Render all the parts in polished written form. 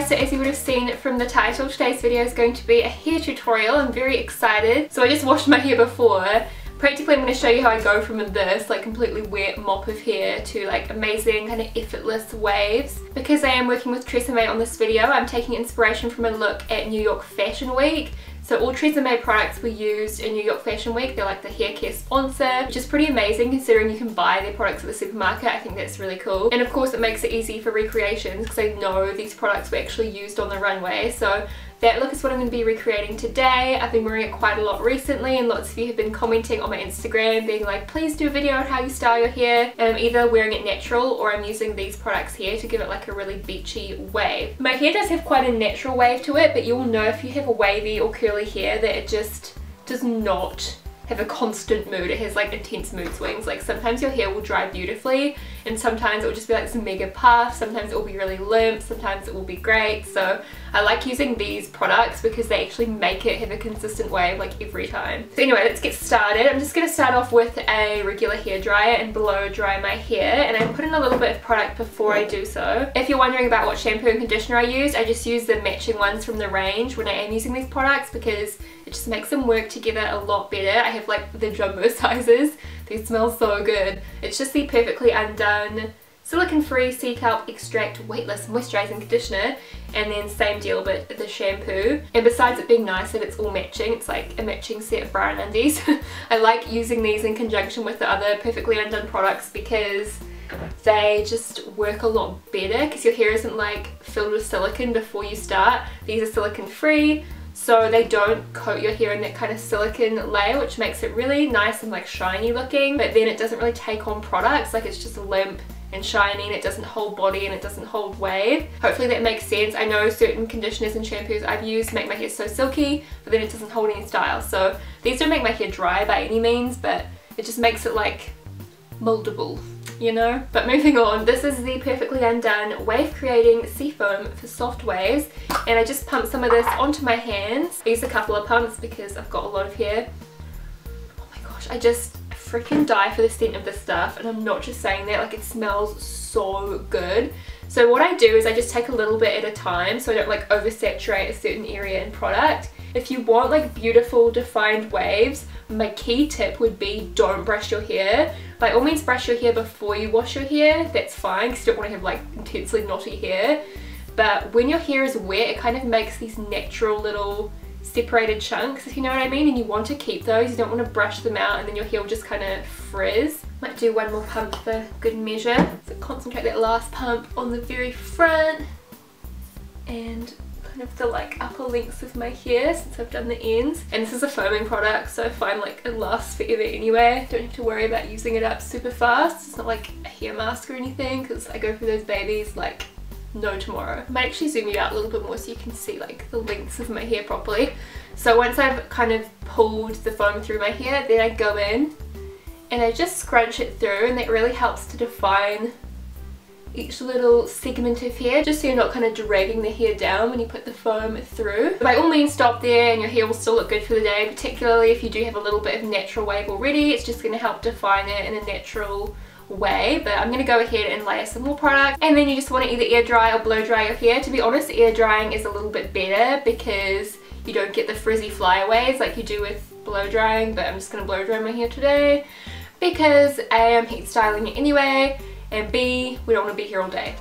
guys, so as you would have seen from the title, today's video is going to be a hair tutorial. I'm very excited. So I just washed my hair before. Practically I'm going to show you how I go from this like completely wet mop of hair to like amazing kind of effortless waves. Because I am working with Tresemme on this video, I'm taking inspiration from a look at New York Fashion Week. So all Tresemme products were used in New York Fashion Week. They're like the hair care sponsor, which is pretty amazing considering you can buy their products at the supermarket. I think that's really cool. And of course it makes it easy for recreations because I know these products were actually used on the runway. So that look is what I'm going to be recreating today. I've been wearing it quite a lot recently and lots of you have been commenting on my Instagram being like, please do a video on how you style your hair. And I'm either wearing it natural or I'm using these products here to give it like a really beachy wave. My hair does have quite a natural wave to it, but you'll know if you have a wavy or curly hair that it just does not have a constant mood. It has like intense mood swings. Like sometimes your hair will dry beautifully and sometimes it will just be like this mega puff, sometimes it will be really limp, sometimes it will be great. So I like using these products because they actually make it have a consistent wave like every time. So anyway, let's get started. I'm just going to start off with a regular hairdryer and blow dry my hair, and I put in a little bit of product before I do so. If you're wondering about what shampoo and conditioner I use, I just use the matching ones from the range when I am using these products because it just makes them work together a lot better. I have like the jumbo sizes. They smell so good. It's just the Perfectly Undone silicone-free sea kelp extract weightless moisturizing conditioner, and then same deal but the shampoo. And besides it being nice that it's all matching, it's like a matching set of bra and undies. I like using these in conjunction with the other Perfectly Undone products because they just work a lot better because your hair isn't like filled with silicone before you start. These are silicone free, so they don't coat your hair in that kind of silicone layer, which makes it really nice and like shiny looking, but then it doesn't really take on products. Like it's just limp and shiny and it doesn't hold body and it doesn't hold wave. Hopefully that makes sense. I know certain conditioners and shampoos I've used make my hair so silky, but then it doesn't hold any style. So these don't make my hair dry by any means, but it just makes it like moldable, you know? But moving on, this is the Perfectly Undone Wave Creating Sea Foam for Soft Waves, and I just pumped some of this onto my hands. I used a couple of pumps because I've got a lot of hair. Oh my gosh, I just freaking die for the scent of this stuff, and I'm not just saying that, like it smells so good. So what I do is I just take a little bit at a time so I don't like oversaturate a certain area in product. If you want like beautiful defined waves, my key tip would be don't brush your hair. By all means brush your hair before you wash your hair, that's fine because you don't want to have like intensely knotty hair. But when your hair is wet, it kind of makes these natural little separated chunks, if you know what I mean, and you want to keep those. You don't want to brush them out and then your hair will just kind of frizz. Might do one more pump for good measure. So concentrate that last pump on the very front and kind of the like upper lengths of my hair since I've done the ends. And this is a foaming product, so I find like it lasts forever anyway. Don't have to worry about using it up super fast. It's not like a hair mask or anything because I go through those babies like no tomorrow. I might actually zoom you out a little bit more so you can see like the lengths of my hair properly. So once I've kind of pulled the foam through my hair, then I go in and I just scrunch it through, and that really helps to define each little segment of hair, just so you're not kind of dragging the hair down when you put the foam through. By all means stop there and your hair will still look good for the day, particularly if you do have a little bit of natural wave already. It's just going to help define it in a natural way. But I'm going to go ahead and layer some more product, and then you just want to either air dry or blow dry your hair. To be honest, air drying is a little bit better because you don't get the frizzy flyaways like you do with blow drying, but I'm just going to blow dry my hair today because A, I'm heat styling it anyway, and B, we don't want to be here all day.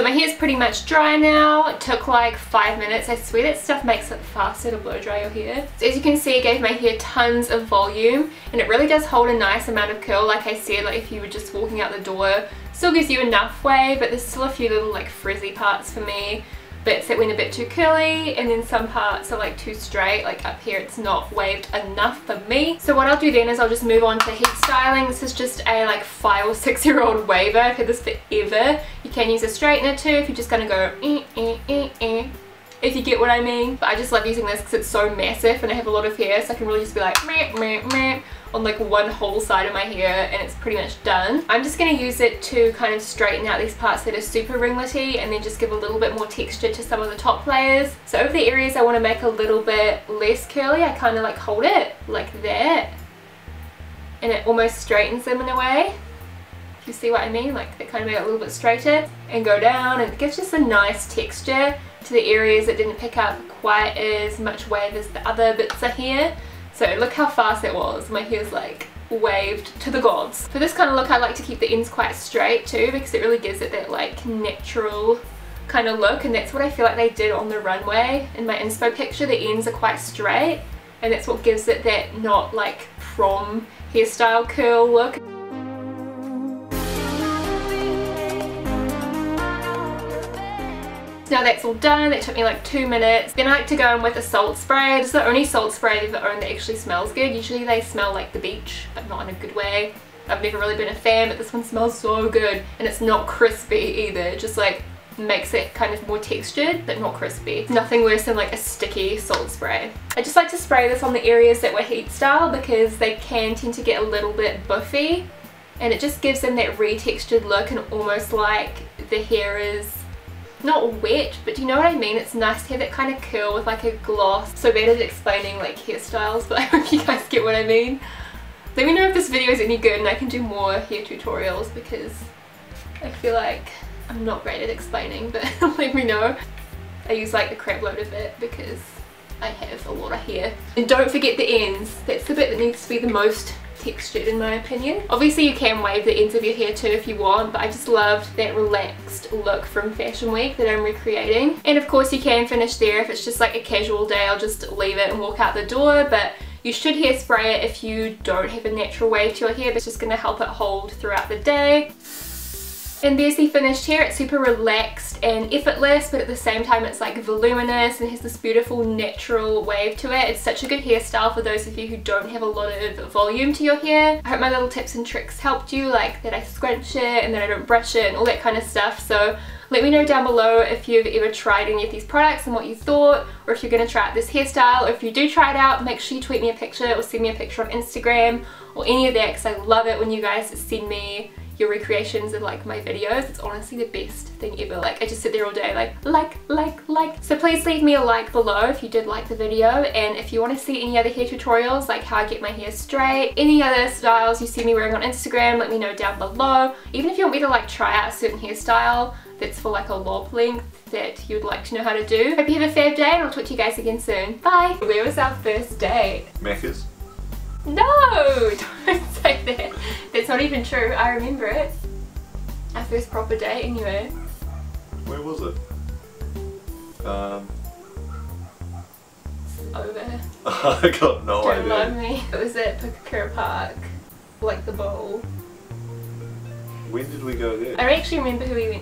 My hair's pretty much dry now. It took like 5 minutes. I swear that stuff makes it faster to blow dry your hair. So as you can see, it gave my hair tons of volume, and it really does hold a nice amount of curl. Like I said, like if you were just walking out the door, still gives you enough wave, but there's still a few little like frizzy parts for me. bits that went a bit too curly, and then some parts are like too straight, like up here it's not waved enough for me. So what I'll do then is I'll just move on to heat styling. This is just a like 5 or 6 year old waver. I've had this forever. You can use a straightener too if you're just gonna go if you get what I mean. But I just love using this because it's so massive and I have a lot of hair, so I can really just be like meh meh meh on like one whole side of my hair and it's pretty much done. I'm just going to use it to kind of straighten out these parts that are super ringlety and then just give a little bit more texture to some of the top layers. So over the areas I want to make a little bit less curly, I kind of like hold it like that and it almost straightens them in a way. If you see what I mean, like it kind of made it a little bit straighter, and go down and it gives just a nice texture to the areas that didn't pick up quite as much wave as the other bits are here. So look how fast that was, my hair's like waved to the gods. For this kind of look I like to keep the ends quite straight too, because it really gives it that like natural kind of look, and that's what I feel like they did on the runway. In my inspo picture the ends are quite straight and that's what gives it that not like prom hairstyle curl look. Now that's all done, it took me like 2 minutes. Then I like to go in with a salt spray. This is the only salt spray I've ever owned that actually smells good. Usually they smell like the beach, but not in a good way. I've never really been a fan, but this one smells so good. And it's not crispy either, it just like makes it kind of more textured, but not crispy. It's nothing worse than like a sticky salt spray. I just like to spray this on the areas that were heat style because they can tend to get a little bit buffy. And it just gives them that retextured look and almost like the hair is not wet, but do you know what I mean? It's nice to have that kind of curl with like a gloss. So bad at explaining like hairstyles, but I hope you guys get what I mean. Let me know if this video is any good and I can do more hair tutorials because I feel like I'm not great at explaining, but let me know. I use like a crap load of it because I have a lot of hair. And don't forget the ends. That's the bit that needs to be the most textured in my opinion. Obviously you can wave the ends of your hair too if you want, but I just loved that relaxed look from Fashion Week that I'm recreating. And of course you can finish there. If it's just like a casual day, I'll just leave it and walk out the door, but you should hairspray it if you don't have a natural wave to your hair. It's just going to help it hold throughout the day. And there's the finished hair. It's super relaxed and effortless, but at the same time it's like voluminous and has this beautiful natural wave to it. It's such a good hairstyle for those of you who don't have a lot of volume to your hair. I hope my little tips and tricks helped you, like that I scrunch it and that I don't brush it and all that kind of stuff. So let me know down below if you've ever tried any of these products and what you thought, or if you're going to try out this hairstyle. Or if you do try it out, make sure you tweet me a picture or send me a picture on Instagram or any of that, because I love it when you guys send me your recreations of like my videos. It's honestly the best thing ever. Like I just sit there all day like. So please leave me a like below if you did like the video, and if you want to see any other hair tutorials like how I get my hair straight, any other styles you see me wearing on Instagram, let me know down below. Even if you want me to like try out a certain hairstyle that's for like a lob length that you'd like to know how to do. Hope you have a fab day and I'll talk to you guys again soon. Bye! Where was our first date? Macca's. No! Don't say that. That's not even true. I remember it. Our first proper date anyway. Where was it? It's over. I got no idea. Don't love me. It was at Pukakura Park. Like the bowl. When did we go there? I don't actually remember who we went